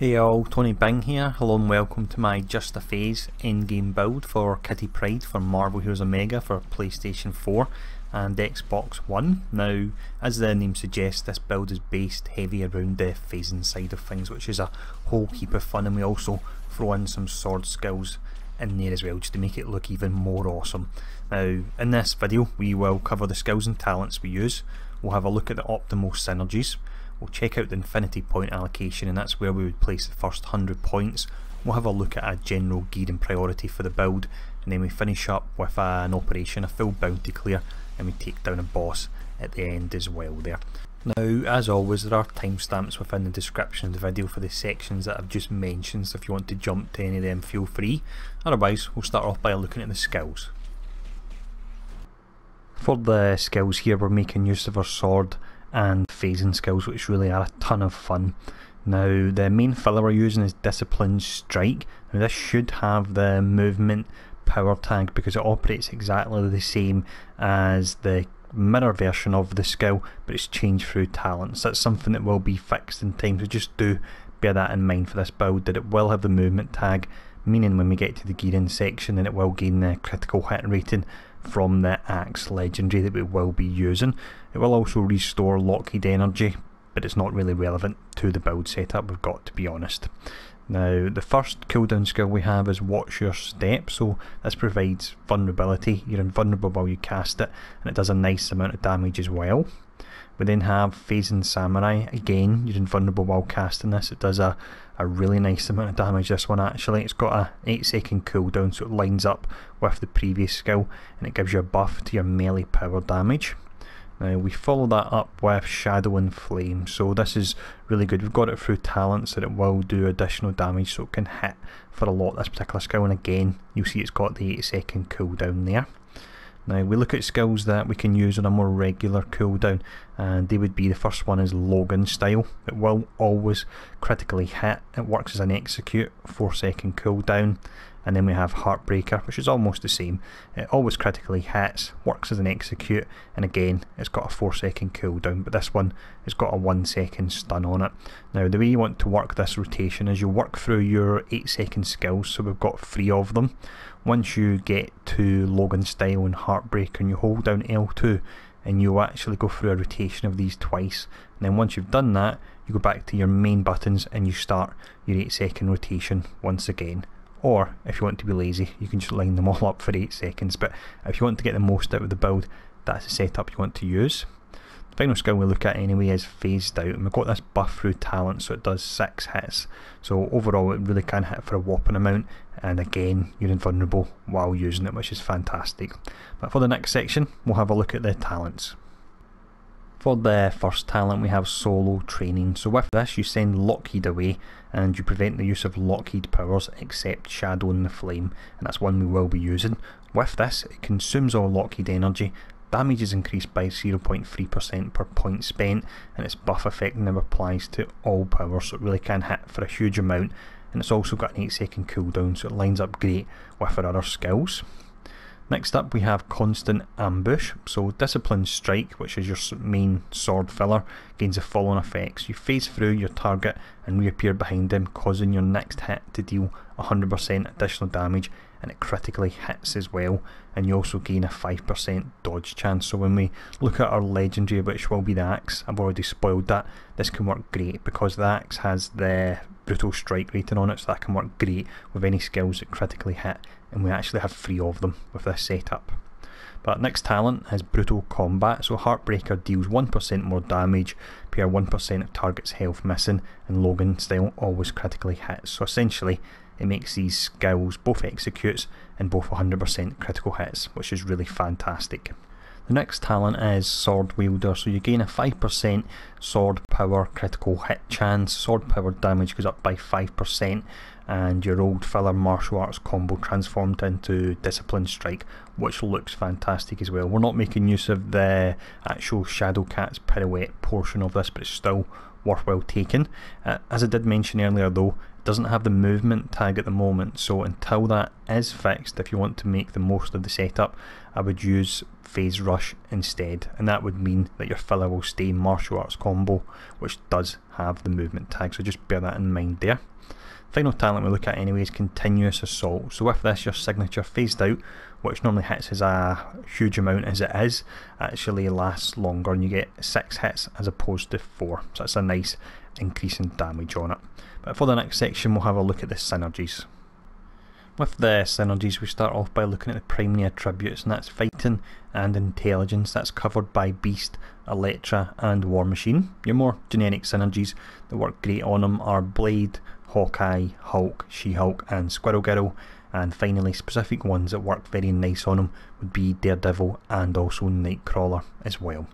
Hey all, Tony Bing here, hello and welcome to my Just a Phase endgame build for Kitty Pryde from Marvel Heroes Omega for PlayStation 4 and Xbox One. Now, as the name suggests, this build is based heavy around the phasing side of things, which is a whole heap of fun, and we also throw in some sword skills in there as well, just to make it look even more awesome. Now, in this video we will cover the skills and talents we use, we'll have a look at the optimal synergies, we'll check out the infinity point allocation, and that's where we would place the first 100 points. We'll have a look at a general gear and priority for the build, and then we finish up with an operation, a full bounty clear, and we take down a boss at the end as well there. Now, as always, there are timestamps within the description of the video for the sections that I've just mentioned, so if you want to jump to any of them, feel free. Otherwise, we'll start off by looking at the skills. For the skills here, we're making use of our sword and phasing skills, which really are a ton of fun. Now, the main filler we're using is Disciplined Strike. Now, this should have the movement power tag because it operates exactly the same as the mirror version of the skill, but it's changed through talents. That's something that will be fixed in time, so just do bear that in mind for this build, that it will have the movement tag, meaning when we get to the gearing section, then it will gain the critical hit rating from the axe legendary that we will be using. It will also restore Lockheed energy, but it's not really relevant to the build setup, we've got to be honest. Now, the first cooldown skill we have is Watch Your Step, so this provides vulnerability. You're invulnerable while you cast it, and it does a nice amount of damage as well. We then have Phasing Samurai. Again, you're invulnerable while casting this. It does a really nice amount of damage, this one actually. It's got a 8-second cooldown, so it lines up with the previous skill, and it gives you a buff to your melee power damage. Now, we follow that up with Shadow and Flame, so this is really good. We've got it through talents that it will do additional damage, so it can hit for a lot, this particular skill, and again, you'll see it's got the 8-second cooldown there. Now, we look at skills that we can use on a more regular cooldown, and they would be, the first one is Logan Style. It will always critically hit, it works as an execute, 4-second cooldown. And then we have Heartbreaker, which is almost the same. It always critically hits, works as an execute, and again it's got a 4-second cooldown, but this one has got a 1-second stun on it. Now, the way you want to work this rotation is you work through your 8-second skills, so we've got 3 of them. Once you get to Logan Style and Heartbreaker, and you hold down L2, and you'll actually go through a rotation of these twice, and then once you've done that, you go back to your main buttons and you start your 8-second rotation once again. Or, if you want to be lazy, you can just line them all up for 8 seconds, but if you want to get the most out of the build, that's the setup you want to use. The final skill we look at anyway is Phased Out, and we've got this buff through talent, so it does 6 hits. So overall it really can hit for a whopping amount, and again, you're invulnerable while using it, which is fantastic. But for the next section, we'll have a look at the talents. For the first talent, we have Solo Training. So with this, you send Lockheed away and you prevent the use of Lockheed powers except Shadow and the Flame, and that's one we will be using. With this, it consumes all Lockheed energy, damage is increased by 0.3% per point spent, and its buff effect now applies to all powers, so it really can hit for a huge amount, and it's also got an 8-second cooldown, so it lines up great with our other skills. Next up, we have Constant Ambush. So Disciplined Strike, which is your main sword filler, gains the following effects. You phase through your target and reappear behind them, causing your next hit to deal 100% additional damage, and it critically hits as well, and you also gain a 5% dodge chance. So when we look at our legendary, which will be the axe, I've already spoiled that, this can work great because the axe has the Brutal Strike rating on it, so that can work great with any skills that critically hit, and we actually have 3 of them with this setup. But next talent is Brutal Combat, so Heartbreaker deals 1% more damage per 1% of target's health missing, and Logan Style always critically hits, so essentially it makes these skills both executes and both 100% critical hits, which is really fantastic. The next talent is Sword Wielder, so you gain a 5% sword power critical hit chance, sword power damage goes up by 5%, and your old filler martial arts combo transformed into Disciplined Strike, which looks fantastic as well. We're not making use of the actual Shadow Cat's pirouette portion of this, but it's still worthwhile taking. As I did mention earlier though, doesn't have the movement tag at the moment, so until that is fixed, if you want to make the most of the setup, I would use Phase Rush instead, and that would mean that your filler will stay martial arts combo, which does have the movement tag, so just bear that in mind there. Final talent we look at anyway is Continuous Assault. So with this, your signature Phased Out, which normally hits as a huge amount as it is, actually lasts longer and you get 6 hits as opposed to 4, so that's a nice increase in damage on it. But for the next section we'll have a look at the synergies. With the synergies we start off by looking at the primary attributes, and that's fighting and intelligence. That's covered by Beast, Elektra and War Machine. Your more generic synergies that work great on them are Blade, Hawkeye, Hulk, She-Hulk and Squirrel Girl, and finally specific ones that work very nice on them would be Daredevil and also Nightcrawler as well.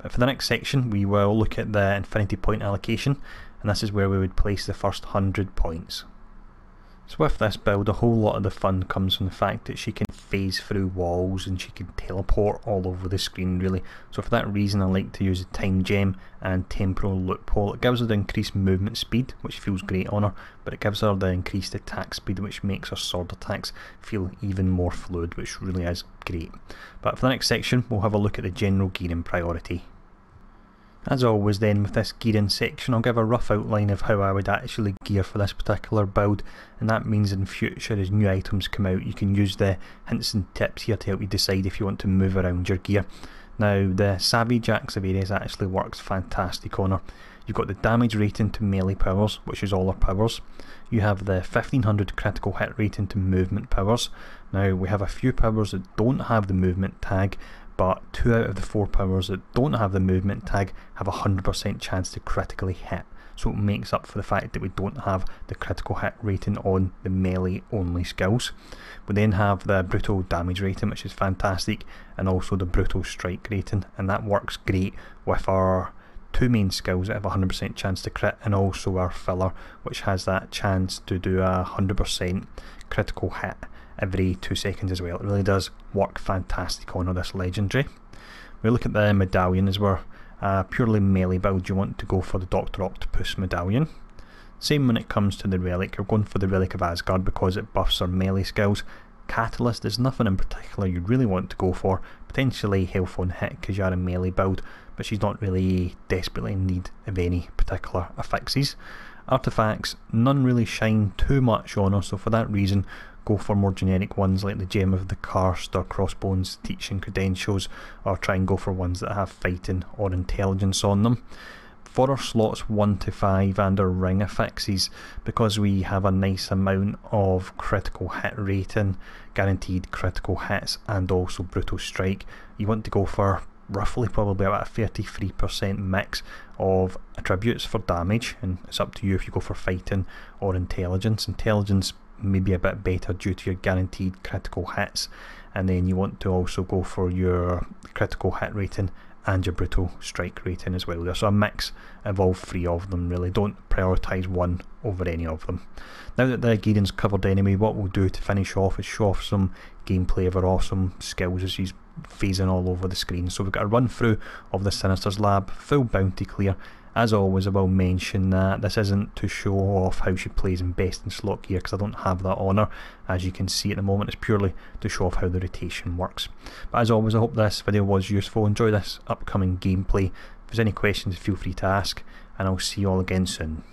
But for the next section we will look at the infinity point allocation, and this is where we would place the first 100 points. So with this build, a whole lot of the fun comes from the fact that she can phase through walls and she can teleport all over the screen really. So for that reason I like to use the time gem and temporal loophole. It gives her the increased movement speed, which feels great on her, but it gives her the increased attack speed, which makes her sword attacks feel even more fluid, which really is great. But for the next section we'll have a look at the general gearing priority. As always then, with this gearing section I'll give a rough outline of how I would actually gear for this particular build, and that means in future as new items come out you can use the hints and tips here to help you decide if you want to move around your gear. Now the Savage Axe of Ares actually works fantastic on her. You've got the damage rating to melee powers, which is all our powers. You have the 1500 critical hit rating to movement powers. Now we have a few powers that don't have the movement tag, but 2 out of the 4 powers that don't have the movement tag have a 100% chance to critically hit, so it makes up for the fact that we don't have the critical hit rating on the melee only skills. We then have the brutal damage rating, which is fantastic, and also the brutal strike rating, and that works great with our two main skills that have a 100% chance to crit, and also our filler, which has that chance to do a 100% critical hit every 2 seconds as well. It really does work fantastic on this legendary. We look at the medallion as we're purely melee build. You want to go for the Dr. Octopus medallion. Same when it comes to the relic, you're going for the Relic of Asgard because it buffs our melee skills. Catalyst, there's nothing in particular you really want to go for, potentially health on hit because you are a melee build, but she's not really desperately in need of any particular affixes. Artifacts, none really shine too much on her, so for that reason go for more generic ones like the Gem of the Karst or Crossbones Teaching Credentials, or try and go for ones that have fighting or intelligence on them. For our slots 1 to 5 and our ring affixes, because we have a nice amount of critical hit rating, guaranteed critical hits and also brutal strike, you want to go for roughly probably about a 33% mix of attributes for damage, and it's up to you if you go for fighting or intelligence. Intelligence may be a bit better due to your guaranteed critical hits, and then you want to also go for your critical hit rating and your brutal strike rating as well there, so a mix of all three of them really. Don't prioritise one over any of them. Now that the gearing's covered anyway, what we'll do to finish off is show off some gameplay of her awesome skills as she's phasing all over the screen. So we've got a run through of the Sinister's Lab, full bounty clear. As always I will mention that this isn't to show off how she plays in best in slot gear because I don't have that on her. As you can see at the moment, it's purely to show off how the rotation works. But as always I hope this video was useful. Enjoy this upcoming gameplay. If there's any questions feel free to ask, and I'll see you all again soon.